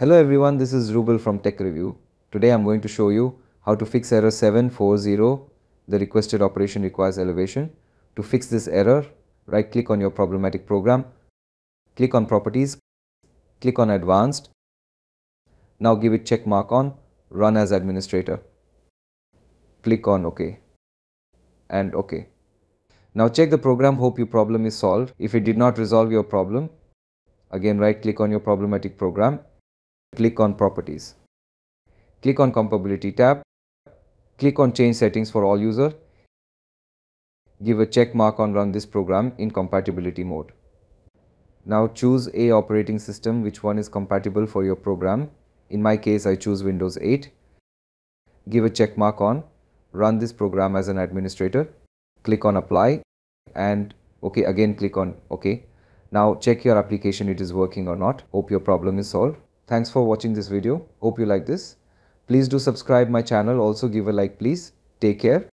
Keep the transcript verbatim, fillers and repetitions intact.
Hello everyone, this is Rubel from Tech Review. Today I am going to show you how to fix error seven forty, the requested operation requires elevation. To fix this error, right click on your problematic program, click on Properties, click on Advanced. Now give it check mark on Run as Administrator. Click on OK and OK. Now check the program, hope your problem is solved. If it did not resolve your problem, again right click on your problematic program. Click on Properties. Click on Compatibility tab. Click on Change Settings for All User. Give a check mark on Run this program in compatibility mode. Now choose a operating system which one is compatible for your program. In my case, I choose Windows eight. Give a check mark on Run this program as an administrator. Click on Apply and OK. Again click on OK. Now check your application, it is working or not. Hope your problem is solved. Thanks for watching this video. Hope you like this. Please do subscribe my channel. Also give a like, please. Take care.